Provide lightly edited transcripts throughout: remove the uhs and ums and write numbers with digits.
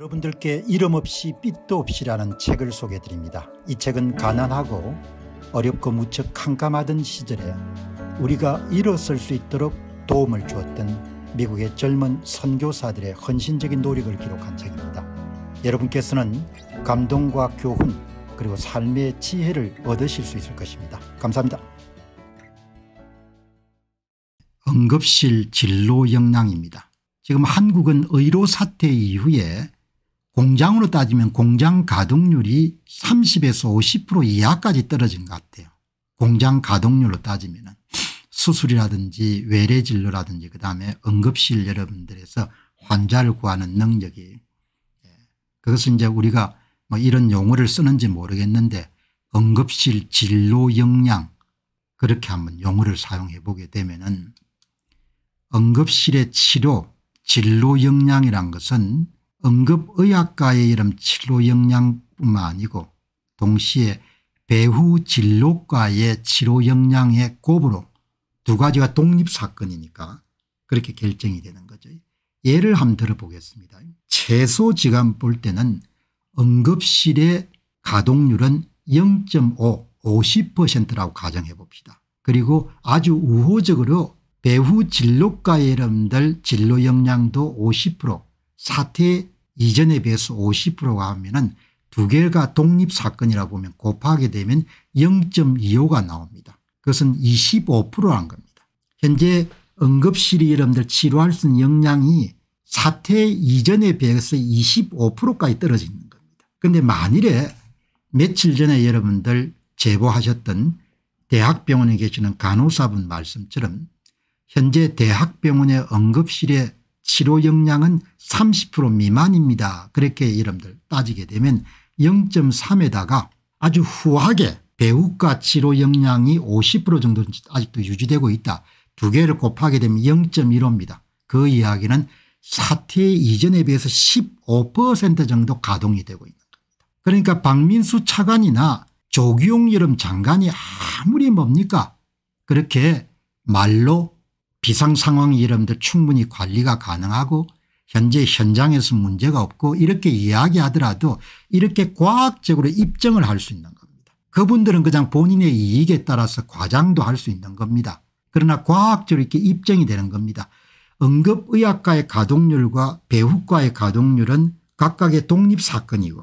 여러분들께 이름 없이 빛도 없이라는 책을 소개해드립니다. 이 책은 가난하고 어렵고 무척 캄캄하던 시절에 우리가 일어설 수 있도록 도움을 주었던 미국의 젊은 선교사들의 헌신적인 노력을 기록한 책입니다. 여러분께서는 감동과 교훈 그리고 삶의 지혜를 얻으실 수 있을 것입니다. 감사합니다. 응급실 진로 역량입니다. 지금 한국은 의료 사태 이후에 공장으로 따지면 공장 가동률이 30에서 50% 이하까지 떨어진 것 같아요. 공장 가동률로 따지면 수술이라든지 외래 진료라든지 그다음에 응급실 여러분들에서 환자를 구하는 능력이 그것은 이제 우리가 뭐 이런 용어를 쓰는지 모르겠는데 응급실 진로 역량 그렇게 한번 용어를 사용해 보게 되면은 응급실의 치료 진로 역량이란 것은 응급의학과의 이런 진료 역량뿐만 아니고 동시에 배후 진로과의 치료 역량의 곱으로 두 가지가 독립사건이니까 그렇게 결정이 되는 거죠. 예를 한번 들어보겠습니다. 최소 지금 볼 때는 응급실의 가동률은 0.5, 50%라고 가정해 봅시다. 그리고 아주 우호적으로 배후 진로과의 여러분들 진로 역량도 50%, 사태 이전에 비해서 50%가 하면은 두 개가 독립사건이라고 보면 곱하게 되면 0.25가 나옵니다. 그것은 25%라는 겁니다. 현재 응급실이 여러분들 치료할 수 있는 역량이 사태 이전에 비해서 25%까지 떨어지는 겁니다. 그런데 만일에 며칠 전에 여러분들 제보하셨던 대학병원에 계시는 간호사분 말씀처럼 현재 대학병원의 응급실의 치료 역량은 30% 미만입니다. 그렇게 여러분들 따지게 되면 0.3에다가 아주 후하게 배후과 치료 역량이 50% 정도 아직도 유지되고 있다. 두 개를 곱하게 되면 0.15입니다. 그 이야기는 사태 이전에 비해서 15% 정도 가동이 되고 있는 겁니다. 그러니까 박민수 차관이나 조기용 여름 장관이 아무리 뭡니까 그렇게 말로 비상상황이 여러분들 충분히 관리가 가능하고 현재 현장에서 문제가 없고 이렇게 이야기하더라도 이렇게 과학적으로 입증을 할 수 있는 겁니다. 그분들은 그냥 본인의 이익에 따라서 과장도 할 수 있는 겁니다. 그러나 과학적으로 이렇게 입증이 되는 겁니다. 응급의학과의 가동률과 배후과의 가동률은 각각의 독립사건이고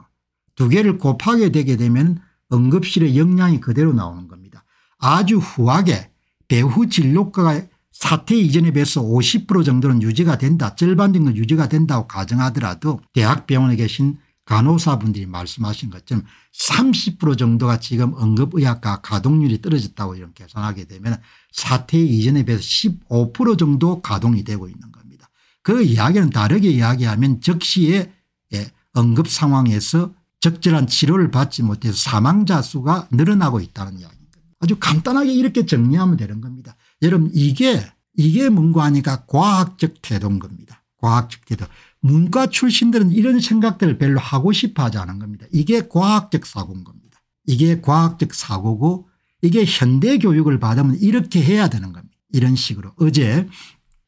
두 개를 곱하게 되게 되면 응급실의 역량이 그대로 나오는 겁니다. 아주 후하게 배후진료과의 사태 이전에 비해서 50% 정도는 유지가 된다. 절반 정도 유지가 된다고 가정하더라도 대학병원에 계신 간호사분들이 말씀하신 것처럼 30% 정도가 지금 응급의학과 가동률이 떨어졌다고 이런 계산하게 되면 사태 이전에 비해서 15% 정도 가동이 되고 있는 겁니다. 그 이야기는 다르게 이야기하면 즉시에 응급 상황에서 적절한 치료를 받지 못해서 사망자 수가 늘어나고 있다는 이야기입니다. 아주 간단하게 이렇게 정리하면 되는 겁니다. 여러분 이게 문과니까 과학적 태도인 겁니다. 과학적 태도. 문과 출신들은 이런 생각들을 별로 하고 싶어 하지 않은 겁니다. 이게 과학적 사고인 겁니다. 이게 과학적 사고고 이게 현대 교육을 받으면 이렇게 해야 되는 겁니다. 이런 식으로 어제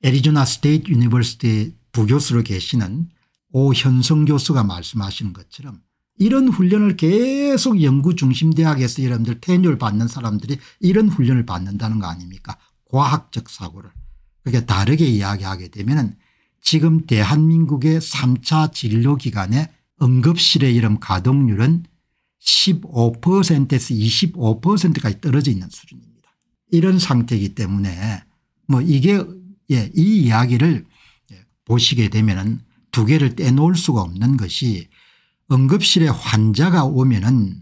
애리조나 스테이트 유니버시티 부교수로 계시는 오현성 교수가 말씀하시는 것처럼 이런 훈련을 계속 연구중심대학에서 여러분들 테뉴를 받는 사람들이 이런 훈련을 받는다는 거 아닙니까? 과학적 사고를. 그러니까 다르게 이야기하게 되면은 지금 대한민국의 3차 진료기간에 응급실의 이런 가동률은 15%에서 25%까지 떨어져 있는 수준입니다. 이런 상태이기 때문에 뭐 이게 이 이야기를 보시게 되면은 두 개를 떼놓을 수가 없는 것이 응급실에 환자가 오면은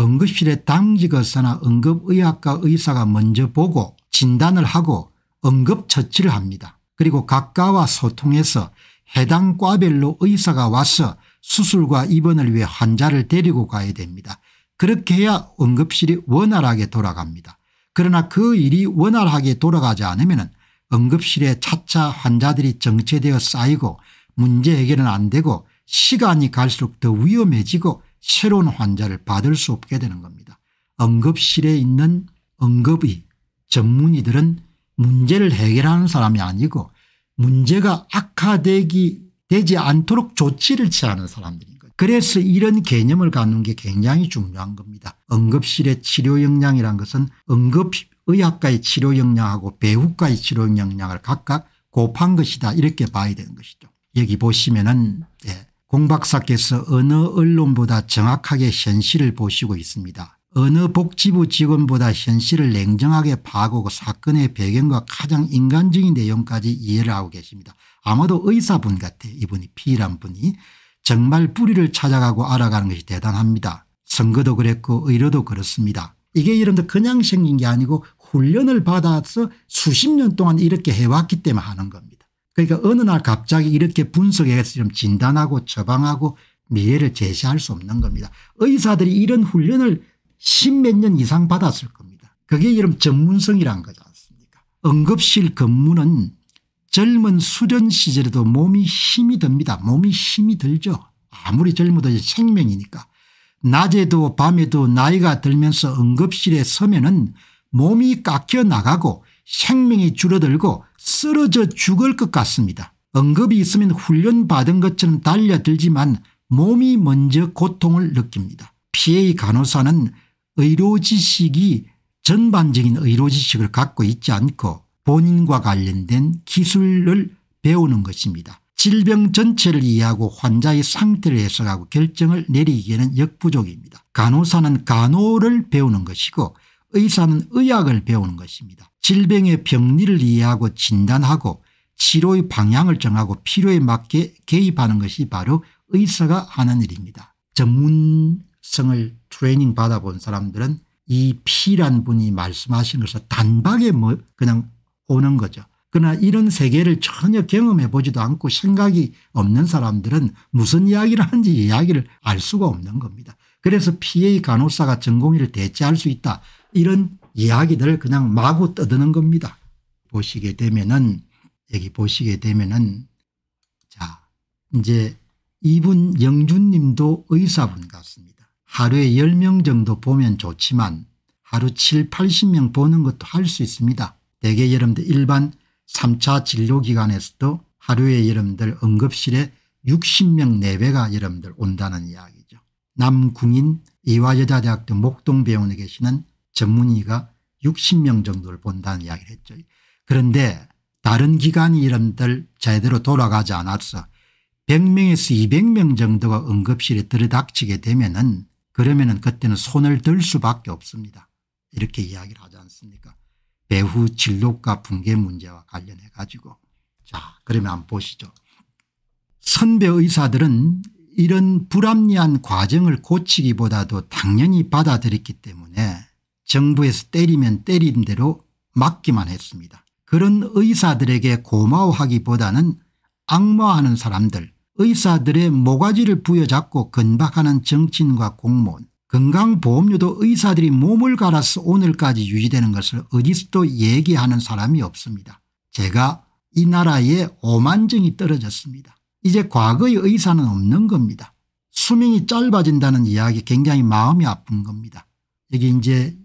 응급실에 당직의사나 응급의학과 의사가 먼저 보고 진단을 하고 응급처치를 합니다. 그리고 각과와 소통해서 해당 과별로 의사가 와서 수술과 입원을 위해 환자를 데리고 가야 됩니다. 그렇게 해야 응급실이 원활하게 돌아갑니다. 그러나 그 일이 원활하게 돌아가지 않으면 응급실에 차차 환자들이 정체되어 쌓이고 문제 해결은 안 되고 시간이 갈수록 더 위험해지고 새로운 환자를 받을 수 없게 되는 겁니다. 응급실에 있는 응급의 전문의들은 문제를 해결하는 사람이 아니고 문제가 악화되기 되지 않도록 조치를 취하는 사람들인 거예요. 그래서 이런 개념을 갖는 게 굉장히 중요한 겁니다. 응급실의 치료 역량이란 것은 응급의학과의 치료 역량하고 배후과의 치료 역량을 각각 곱한 것이다, 이렇게 봐야 되는 것이죠. 여기 보시면은 공박사께서 어느 언론보다 정확하게 현실을 보시고 있습니다. 어느 복지부 직원보다 현실을 냉정하게 파악하고 사건의 배경과 가장 인간적인 내용까지 이해를 하고 계십니다. 아마도 의사분 같아. 이분이 P란 분이 정말 뿌리를 찾아가고 알아가는 것이 대단합니다. 선거도 그랬고 의료도 그렇습니다. 이게 여러분들 그냥 생긴 게 아니고 훈련을 받아서 수십 년 동안 이렇게 해왔기 때문에 하는 겁니다. 그러니까 어느 날 갑자기 이렇게 분석해서 좀 진단하고 처방하고 미래를 제시할 수 없는 겁니다. 의사들이 이런 훈련을 십몇 년 이상 받았을 겁니다. 그게 여러분 전문성이란 거지 않습니까? 응급실 근무는 젊은 수련 시절에도 몸이 힘이 듭니다. 몸이 힘이 들죠. 아무리 젊어도 생명이니까. 낮에도 밤에도 나이가 들면서 응급실에 서면은 몸이 깎여 나가고 생명이 줄어들고 쓰러져 죽을 것 같습니다. 응급이 있으면 훈련받은 것처럼 달려들지만 몸이 먼저 고통을 느낍니다. PA 간호사는 의료지식이 전반적인 의료지식을 갖고 있지 않고 본인과 관련된 기술을 배우는 것입니다. 질병 전체를 이해하고 환자의 상태를 해석하고 결정을 내리기에는 역부족입니다. 간호사는 간호를 배우는 것이고 의사는 의학을 배우는 것입니다. 질병의 병리를 이해하고 진단하고 치료의 방향을 정하고 필요에 맞게 개입하는 것이 바로 의사가 하는 일입니다. 전문성을 트레이닝 받아본 사람들은 이 P란 분이 말씀하신 것을 단박에 뭐 그냥 오는 거죠. 그러나 이런 세계를 전혀 경험해 보지도 않고 생각이 없는 사람들은 무슨 이야기를 하는지 이야기를 알 수가 없는 겁니다. 그래서 PA 간호사가 전공의를 대체할 수 있다, 이런 이야기들을 그냥 마구 떠드는 겁니다. 보시게 되면은 여기 보시게 되면은 자, 이제 이분 영준님도 의사분 같습니다. 하루에 10명 정도 보면 좋지만 하루 70, 80명 보는 것도 할 수 있습니다. 대개 여러분들 일반 3차 진료기관에서도 하루에 여러분들 응급실에 60명 내외가 여러분들 온다는 이야기죠. 남궁인 이화여자대학교 목동병원에 계시는 전문의가 60명 정도를 본다는 이야기를 했죠. 그런데 다른 기관이 여러분들 제대로 돌아가지 않았어 100명에서 200명 정도가 응급실에 들이닥치게 되면은 그러면은 그때는 손을 들 수밖에 없습니다. 이렇게 이야기를 하지 않습니까? 배후 진료과 붕괴 문제와 관련해 가지고. 자, 그러면 한번 보시죠. 선배 의사들은 이런 불합리한 과정을 고치기보다도 당연히 받아들였기 때문에 정부에서 때리면 때린 대로 맞기만 했습니다. 그런 의사들에게 고마워하기보다는 악마하는 사람들, 의사들의 모가지를 부여잡고 건박하는 정치인과 공무원, 건강보험료도 의사들이 몸을 갈아서 오늘까지 유지되는 것을 어디서도 얘기하는 사람이 없습니다. 제가 이 나라에 오만정이 떨어졌습니다. 이제 과거의 의사는 없는 겁니다. 수명이 짧아진다는 이야기 굉장히 마음이 아픈 겁니다. 여기 이제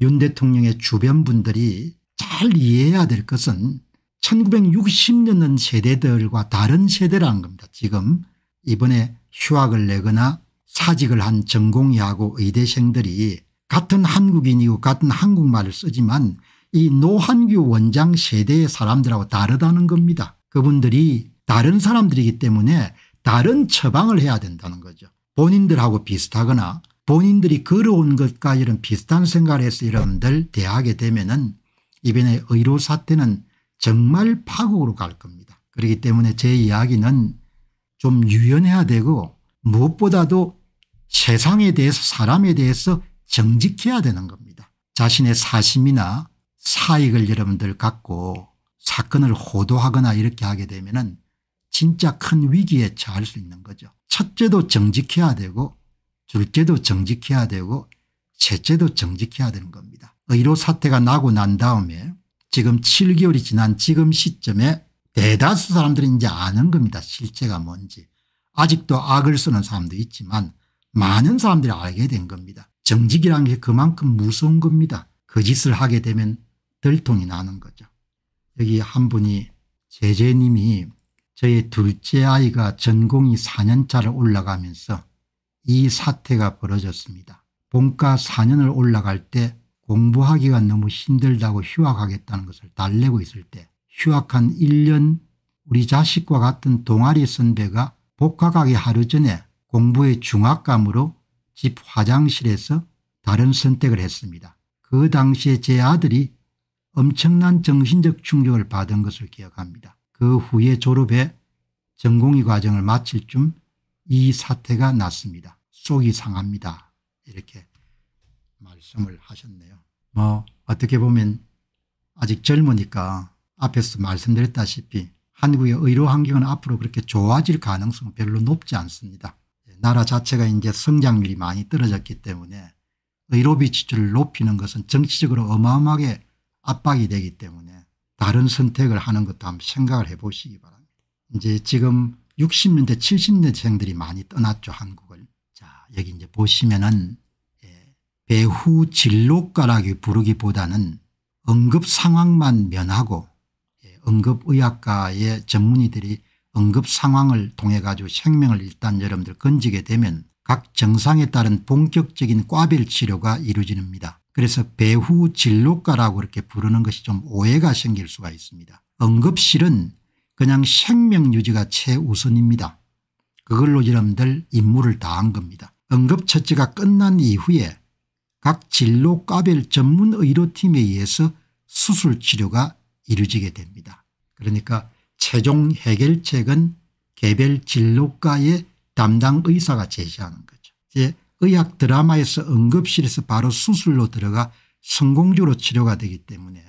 윤 대통령의 주변 분들이 잘 이해해야 될 것은 1960년대 세대들과 다른 세대라는 겁니다. 지금 이번에 휴학을 내거나 사직을 한 전공의하고 의대생들이 같은 한국인이고 같은 한국말을 쓰지만 이 노환규 원장 세대의 사람들하고 다르다는 겁니다. 그분들이 다른 사람들이기 때문에 다른 처방을 해야 된다는 거죠. 본인들하고 비슷하거나 본인들이 걸어온 것과 이런 비슷한 생각을 해서 여러분들 대하게 되면은 이번에 의료사태는 정말 파국으로 갈 겁니다. 그렇기 때문에 제 이야기는 좀 유연해야 되고 무엇보다도 세상에 대해서 사람에 대해서 정직해야 되는 겁니다. 자신의 사심이나 사익을 여러분들 갖고 사건을 호도하거나 이렇게 하게 되면은 진짜 큰 위기에 처할 수 있는 거죠. 첫째도 정직해야 되고 둘째도 정직해야 되고 셋째도 정직해야 되는 겁니다. 의료 사태가 나고 난 다음에 지금 7개월이 지난 지금 시점에 대다수 사람들이 이제 아는 겁니다. 실체가 뭔지. 아직도 악을 쓰는 사람도 있지만 많은 사람들이 알게 된 겁니다. 정직이라는 게 그만큼 무서운 겁니다. 거짓을 하게 되면 들통이 나는 거죠. 여기 한 분이 제재님이 저의 둘째 아이가 전공이 4년차를 올라가면서 이 사태가 벌어졌습니다. 본과 4년을 올라갈 때 공부하기가 너무 힘들다고 휴학하겠다는 것을 달래고 있을 때 휴학한 1년 우리 자식과 같은 동아리 선배가 복학하기 하루 전에 공부의 중압감으로 집 화장실에서 다른 선택을 했습니다. 그 당시에 제 아들이 엄청난 정신적 충격을 받은 것을 기억합니다. 그 후에 졸업해 전공의 과정을 마칠 쯤 이 사태가 났습니다. 속이 상합니다. 이렇게 말씀을 하셨네요. 어떻게 보면 아직 젊으니까 앞에서 말씀드렸다시피 한국의 의료 환경은 앞으로 그렇게 좋아질 가능성은 별로 높지 않습니다. 나라 자체가 이제 성장률이 많이 떨어졌기 때문에 의료비 지출을 높이는 것은 정치적으로 어마어마하게 압박이 되기 때문에 다른 선택을 하는 것도 한번 생각을 해보시기 바랍니다. 이제 지금 60년대 70년대생들이 많이 떠났죠, 한국을. 자, 여기 이제 보시면은 배후 진로과라고 부르기보다는 응급 상황만 면하고 응급의학과의 전문의들이 응급 상황을 통해 가지고 생명을 일단 여러분들 건지게 되면 각 정상에 따른 본격적인 과별 치료가 이루어집니다. 그래서 배후 진로과라고 이렇게 부르는 것이 좀 오해가 생길 수가 있습니다. 응급실은 그냥 생명 유지가 최우선입니다. 그걸로 여러분들 임무를 다한 겁니다. 응급처치가 끝난 이후에 각 진로과별 전문 의료팀에 의해서 수술 치료가 이루어지게 됩니다. 그러니까 최종 해결책은 개별 진로과의 담당 의사가 제시하는 거죠. 이제 의학 드라마에서 응급실에서 바로 수술로 들어가 성공적으로 치료가 되기 때문에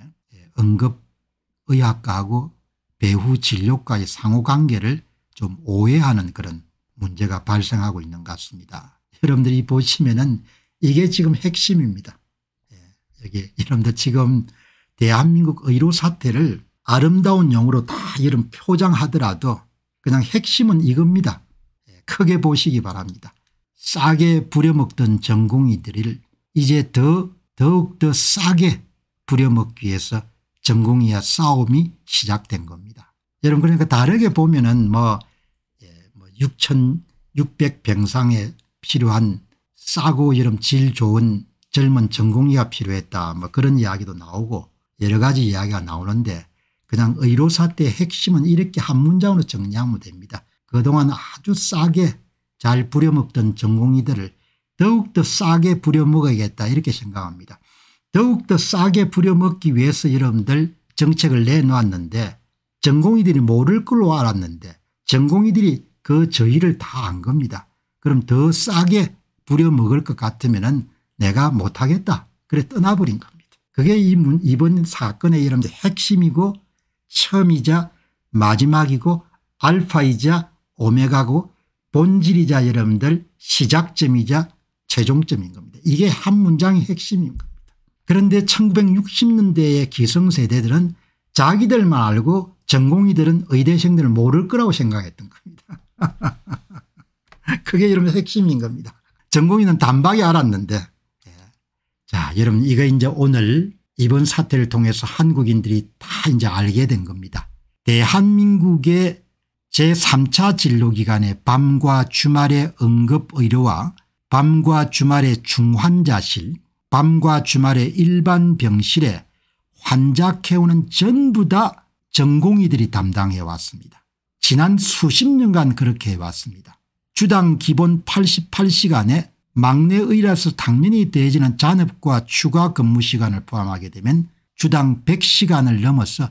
응급의학과하고 배후 진료과의 상호관계를 좀 오해하는 그런 문제가 발생하고 있는 것 같습니다. 여러분들이 보시면은 이게 지금 핵심입니다. 여기 여러분들 지금 대한민국 의료 사태를 아름다운 용어로 다 이런 표장하더라도 그냥 핵심은 이겁니다. 크게 보시기 바랍니다. 싸게 부려먹던 전공의들을 이제 더욱더 싸게 부려먹기 위해서 전공의와 싸움이 시작된 겁니다. 여러분 그러니까 다르게 보면은 6,600병상에 필요한 싸고 여름 질 좋은 젊은 전공의가 필요했다. 그런 이야기도 나오고 여러 가지 이야기가 나오는데 그냥 의료사태의 핵심은 이렇게 한 문장으로 정리하면 됩니다. 그동안 아주 싸게 잘 부려먹던 전공의들을 더욱더 싸게 부려먹어야겠다 이렇게 생각합니다. 더욱더 싸게 부려먹기 위해서 여러분들 정책을 내놓았는데 전공의들이 모를 걸로 알았는데 전공의들이 그 저희를 다 안 겁니다. 그럼 더 싸게 부려먹을 것 같으면은 내가 못하겠다. 그래 떠나버린 겁니다. 그게 이번 사건의 여러분들 핵심이고 처음이자 마지막이고 알파이자 오메가고 본질이자 여러분들 시작점이자 최종점인 겁니다. 이게 한 문장의 핵심인 겁니다. 그런데 1960년대의 기성세대들은 자기들만 알고 전공의들은 의대생들을 모를 거라고 생각했던 겁니다. 그게 여러분 핵심인 겁니다. 전공의는 단박에 알았는데. 자, 여러분 이거 이제 오늘 이번 사태를 통해서 한국인들이 다 이제 알게 된 겁니다. 대한민국의 제3차 진료기간의 밤과 주말의 응급의료와 밤과 주말의 중환자실, 밤과 주말의 일반 병실에 환자 케어는 전부 다 전공의들이 담당해 왔습니다. 지난 수십 년간 그렇게 해왔습니다. 주당 기본 88시간에 막내 의라서 당연히 대해지는 잔업과 추가 근무 시간을 포함하게 되면 주당 100시간을 넘어서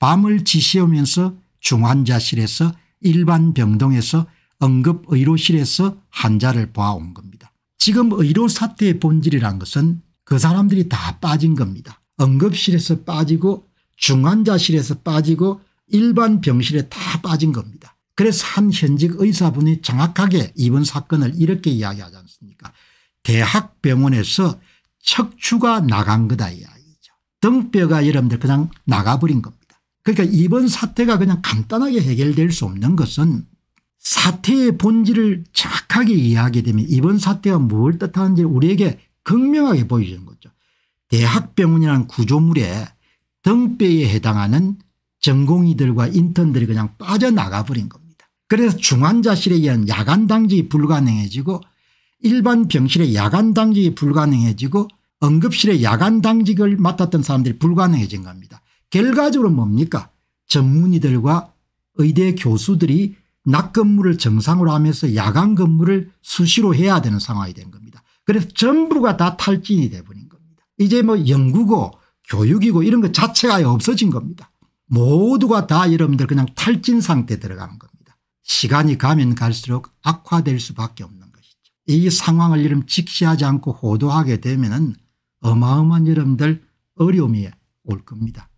밤을 지새우면서 중환자실에서 일반 병동에서 응급의료실에서 환자를 보아온 겁니다. 지금 의료사태의 본질이란 것은 그 사람들이 다 빠진 겁니다. 응급실에서 빠지고 중환자실에서 빠지고 일반 병실에 다 빠진 겁니다. 그래서 한 현직 의사분이 정확하게 이번 사건을 이렇게 이야기하지 않습니까? 대학병원에서 척추가 나간 거다 이야기죠. 등뼈가 여러분들 그냥 나가버린 겁니다. 그러니까 이번 사태가 그냥 간단하게 해결될 수 없는 것은 사태의 본질을 정확하게 이해하게 되면 이번 사태가 뭘 뜻하는지 우리에게 극명하게 보여주는 거죠. 대학병원이라는 구조물에 등뼈에 해당하는 전공의들과 인턴들이 그냥 빠져나가 버린 겁니다. 그래서 중환자실에 의한 야간 당직이 불가능해지고 일반 병실의 야간 당직이 불가능해지고 응급실의 야간 당직을 맡았던 사람들이 불가능해진 겁니다. 결과적으로 뭡니까? 전문의들과 의대 교수들이 낮 근무를 정상으로 하면서 야간 근무를 수시로 해야 되는 상황이 된 겁니다. 그래서 전부가 다 탈진이 돼버린 겁니다. 이제 뭐 연구고 교육이고 이런 것 자체가 아예 없어진 겁니다. 모두가 다 여러분들 그냥 탈진 상태에 들어가는 겁니다. 시간이 가면 갈수록 악화될 수밖에 없는 것이죠. 이 상황을 여러분 직시하지 않고 호도하게 되면은 어마어마한 여러분들 어려움이 올 겁니다.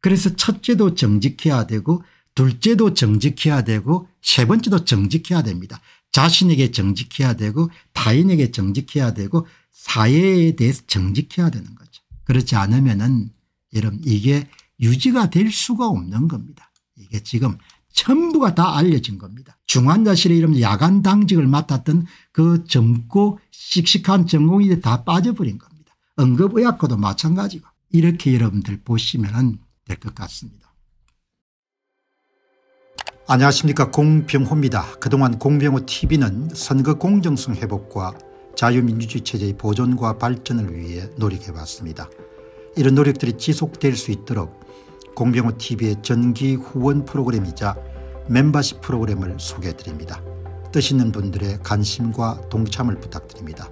그래서 첫째도 정직해야 되고 둘째도 정직해야 되고 세 번째도 정직해야 됩니다. 자신에게 정직해야 되고 타인에게 정직해야 되고 사회에 대해서 정직해야 되는 거죠. 그렇지 않으면은 여러분 이게 유지가 될 수가 없는 겁니다. 이게 지금 전부가 다 알려진 겁니다. 중환자실에 이런 야간 당직을 맡았던 그 젊고 씩씩한 전공의들이 다 빠져버린 겁니다. 응급의학과도 마찬가지고 이렇게 여러분들 보시면 될 것 같습니다. 안녕하십니까, 공병호입니다. 그동안 공병호TV는 선거 공정성 회복과 자유민주주의 체제의 보존과 발전을 위해 노력해왔습니다. 이런 노력들이 지속될 수 있도록 공병호TV의 정기 후원 프로그램이자 멤버십 프로그램을 소개해드립니다. 뜻 있는 분들의 관심과 동참을 부탁드립니다.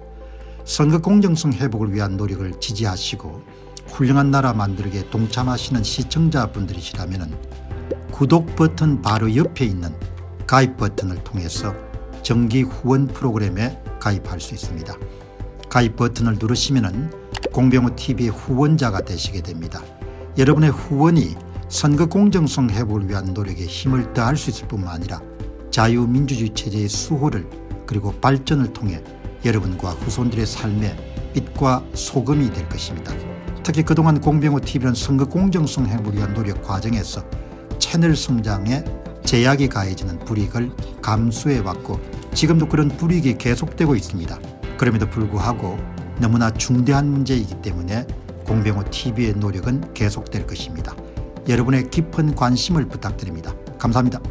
선거 공정성 회복을 위한 노력을 지지하시고 훌륭한 나라 만들기에 동참하시는 시청자분들이시라면 구독 버튼 바로 옆에 있는 가입 버튼을 통해서 정기 후원 프로그램에 가입할 수 있습니다. 가입 버튼을 누르시면 공병호TV의 후원자가 되시게 됩니다. 여러분의 후원이 선거 공정성 회복을 위한 노력에 힘을 더할 수 있을 뿐만 아니라 자유민주주의 체제의 수호를 그리고 발전을 통해 여러분과 후손들의 삶에 빛과 소금이 될 것입니다. 특히 그동안 공병호TV는 선거 공정성 회복을 위한 노력 과정에서 채널 성장에 제약이 가해지는 불이익을 감수해왔고 지금도 그런 불이익이 계속되고 있습니다. 그럼에도 불구하고 너무나 중대한 문제이기 때문에 공병호TV의 노력은 계속될 것입니다. 여러분의 깊은 관심을 부탁드립니다. 감사합니다.